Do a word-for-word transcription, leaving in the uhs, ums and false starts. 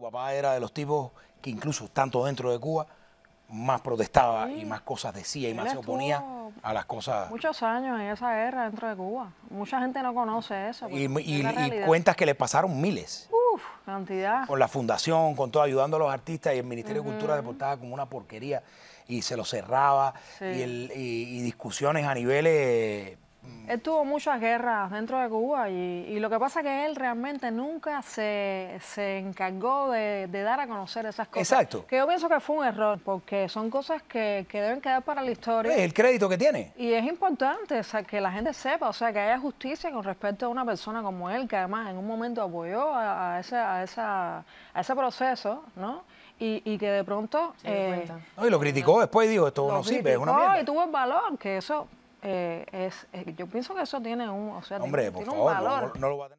Tu papá era de los tipos que incluso tanto dentro de Cuba más protestaba sí. y más cosas decía y él más se oponía a las cosas. Muchos años en esa guerra dentro de Cuba. Mucha gente no conoce eso. Y, y, y cuentas que le pasaron miles. Uf, cantidad. Con la fundación, con todo, ayudando a los artistas y el Ministerio uh-huh. de Cultura se portaba como una porquería y se lo cerraba sí. y, el, y, y discusiones a niveles... Él tuvo muchas guerras dentro de Cuba y, y lo que pasa es que él realmente nunca se, se encargó de, de dar a conocer esas cosas. Exacto. Que yo pienso que fue un error porque son cosas que, que deben quedar para la historia. Es el crédito que tiene. Y es importante, o sea, que la gente sepa, o sea, que haya justicia con respecto a una persona como él, que además en un momento apoyó a, a, ese, a, esa, a ese proceso, ¿no? Y, y que de pronto... Sí, eh, no, y lo criticó no, después y dijo, esto no sirve, es una mierda. Y tuvo el valor, que eso... Eh, es, eh, yo pienso que eso tiene un, o sea, hombre, tiene, por tiene favor, un valor. No, no lo va a tener.